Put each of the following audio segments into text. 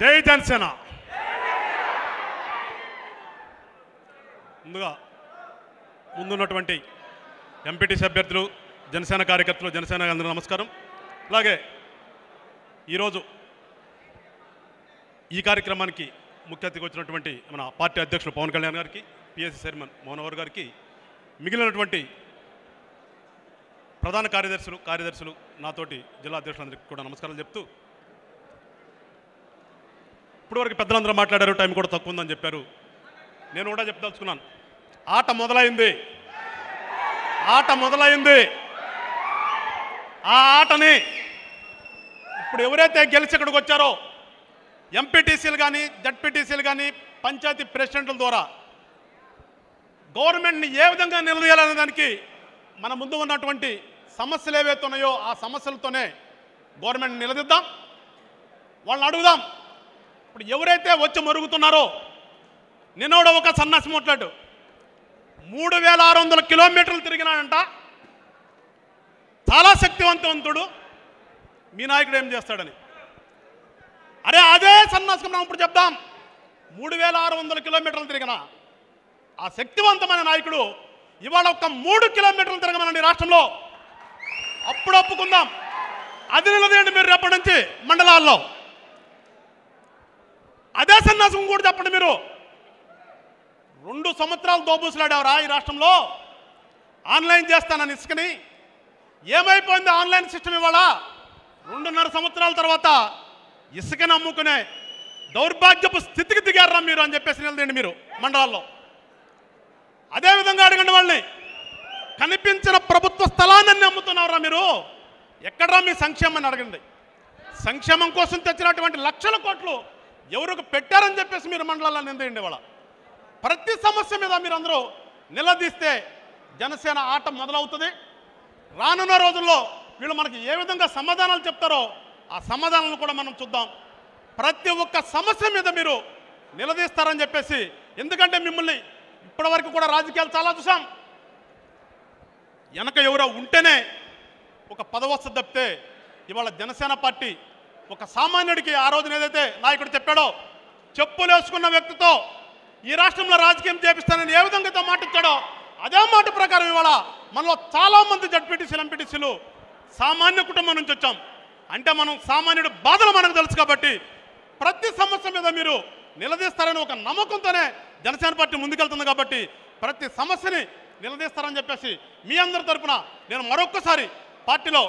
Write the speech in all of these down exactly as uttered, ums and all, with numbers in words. జై జనసేన. ముందుగా ముందున్నటువంటి ఎంపీటీసీ అభ్యర్థులు, జనసేన కార్యకర్తలు, జనసేన అందరూ నమస్కారం. అలాగే ఈరోజు ఈ కార్యక్రమానికి ముఖ్య అతిథిగా వచ్చినటువంటి మన పార్టీ అధ్యక్షులు పవన్ కళ్యాణ్ గారికి, పిఎస్సి చైర్మన్ మోహన్వర్ గారికి, మిగిలినటువంటి ప్రధాన కార్యదర్శులు కార్యదర్శులు నాతోటి జిల్లా అధ్యక్షులందరికీ కూడా నమస్కారాలు చెప్తూ, ఇప్పటివరకు పెద్దలందరూ మాట్లాడారు, టైం కూడా తక్కువ ఉందని చెప్పారు. నేను కూడా చెప్పదలుచుకున్నాను, ఆట మొదలైంది, ఆట మొదలైంది. ఆ ఆటని ఇప్పుడు ఎవరైతే గెలిచి ఇక్కడికి వచ్చారో, ఎంపీటీసీలు కానీ, జడ్పీటీసీలు కానీ, పంచాయతీ ప్రెసిడెంట్ల ద్వారా గవర్నమెంట్ని ఏ విధంగా నిలదీయాలనే దానికి మన ముందు ఉన్నటువంటి సమస్యలు ఏవైతే ఉన్నాయో ఆ సమస్యలతోనే గవర్నమెంట్ నిలదీద్దాం, వాళ్ళని అడుగుదాం. ఇప్పుడు ఎవరైతే వచ్చి మరుగుతున్నారో, నిన్నోడ ఒక సన్నాసి మాట్లాడు, మూడు వేల ఆరు వందల కిలోమీటర్లు తిరిగినాడంట, చాలా శక్తివంతవంతుడు, మీ నాయకుడు ఏం చేస్తాడని. అరే అదే సన్నాసి మనం ఇప్పుడు చెప్దాం, మూడు వేల ఆరు వందల కిలోమీటర్లు తిరిగిన ఆ శక్తివంతమైన నాయకుడు ఇవాళ ఒక్క మూడు కిలోమీటర్లు తిరగమనండి రాష్ట్రంలో, అప్పుడు ఒప్పుకుందాం. అది నిలదీయండి మీరు రేపటి నుంచి మండలాల్లో. అదే సన్యాసం కూడా చెప్పండి, మీరు రెండు సంవత్సరాలు దోబూసులాడేవరా ఈ రాష్ట్రంలో, ఆన్లైన్ చేస్తానని ఇసుకని, ఏమైపోయింది ఆన్లైన్ సిస్టమ్ ఇవాళ? రెండున్నర సంవత్సరాల తర్వాత ఇసుకని అమ్ముకునే దౌర్భాగ్యపు స్థితికి దిగారా మీరు అని చెప్పేసి నిలదీయండి మీరు మండలాల్లో. అదేవిధంగా అడగండి వాళ్ళని, కనిపించిన ప్రభుత్వ స్థలాన్ని అమ్ముతున్నారా మీరు, ఎక్కడరా మీ సంక్షేమాన్ని అడగండి. సంక్షేమం కోసం తెచ్చినటువంటి లక్షల కోట్లు ఎవరికి పెట్టారని చెప్పేసి మీరు మండలాల్లో నిందండి. వాళ్ళ ప్రతి సమస్య మీద మీరు అందరూ నిలదీస్తే జనసేన ఆట మొదలవుతుంది. రానున్న రోజుల్లో వీళ్ళు మనకి ఏ విధంగా సమాధానాలు చెప్తారో ఆ సమాధానాలను కూడా మనం చూద్దాం. ప్రతి ఒక్క సమస్య మీద మీరు నిలదీస్తారని చెప్పేసి, ఎందుకంటే మిమ్మల్ని ఇప్పటి వరకు కూడా రాజకీయాలు చాలా చూసాం, వెనక ఎవరో ఉంటేనే ఒక పదవస్థ తప్పితే, ఇవాళ జనసేన పార్టీ ఒక సామాన్యుడికి ఆ రోజున ఏదైతే నాయకుడు చెప్పాడో, చెప్పులు వేసుకున్న వ్యక్తితో ఈ రాష్ట్రంలో రాజకీయం చేపిస్తానని ఏ విధంగా మాట ఇచ్చాడో అదే మాట ప్రకారం ఇవాళ మనలో చాలామంది జడ్పీటీసీలు, ఎంపీటీసీలు సామాన్య కుటుంబం నుంచి వచ్చాం. అంటే మనం సామాన్యుడి బాధలు మనకు తెలుసు కాబట్టి ప్రతి సమస్య మీద మీరు నిలదీస్తారని ఒక నమ్మకంతోనే జనసేన పార్టీ ముందుకెళ్తుంది. కాబట్టి ప్రతి సమస్యని నిలదీస్తారని చెప్పేసి మీ అందరి తరఫున నేను మరొక్కసారి, పార్టీలో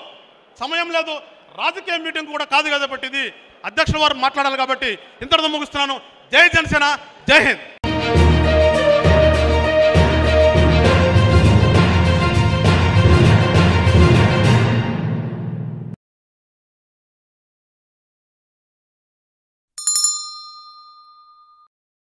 సమయం లేదు, రాజకీయ మీటింగ్ కూడా కాదు కాబట్టి, ఇది అధ్యక్షుల వారు మాట్లాడాలి కాబట్టి ఇంతటితో ముగిస్తున్నాను. జై జనసేన, జై హింద్.